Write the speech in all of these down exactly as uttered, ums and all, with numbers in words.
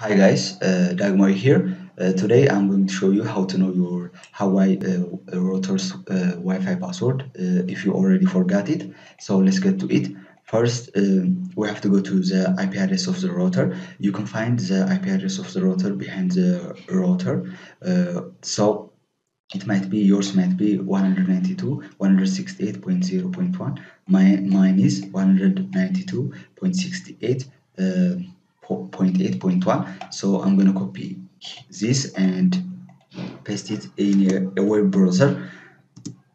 Hi guys, uh, Dagmawi here. Uh, today I'm going to show you how to know your Huawei uh, router's uh, Wi-Fi password uh, if you already forgot it. So let's get to it. First, um, we have to go to the I P address of the router. You can find the I P address of the router behind the router. Uh, so it might be, yours might be one ninety-two dot one sixty-eight dot zero dot one. Mine, mine is one ninety-two dot sixty-eight dot zero dot one. Uh, zero point eight point one. So I'm gonna copy this and paste it in a, a web browser.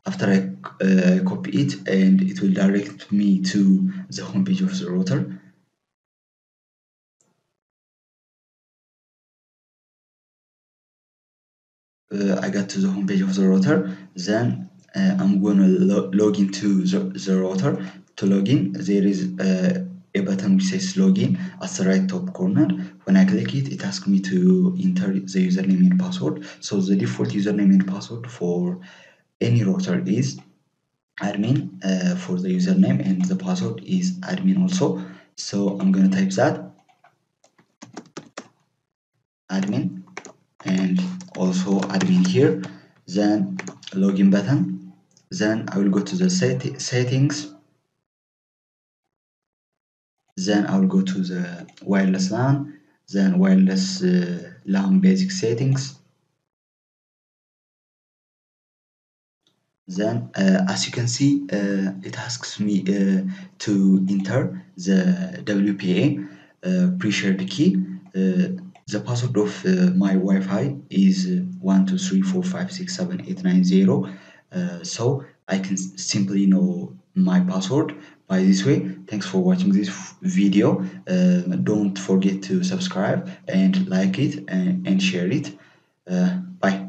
After I uh, copy it, and it will direct me to the homepage of the router. Uh, I got to the homepage of the router. Then uh, I'm gonna lo log into the, the router. To log in, there is uh, a button which says login at the right top corner. When I click it, it asks me to enter the username and password. So the default username and password for any router is admin uh, for the username, and the password is admin also. So I'm gonna type that admin and also admin here, then login button. Then I will go to the set settings. Then I'll go to the wireless LAN, then wireless uh, LAN basic settings. Then uh, as you can see, uh, it asks me uh, to enter the W P A uh, pre-shared key. Uh, the password of uh, my Wi-Fi is one two three four five six seven eight nine zero. Uh, so I can simply know my password by this way. Thanks for watching this video. Uh, don't forget to subscribe and like it and, and share it. Uh, bye.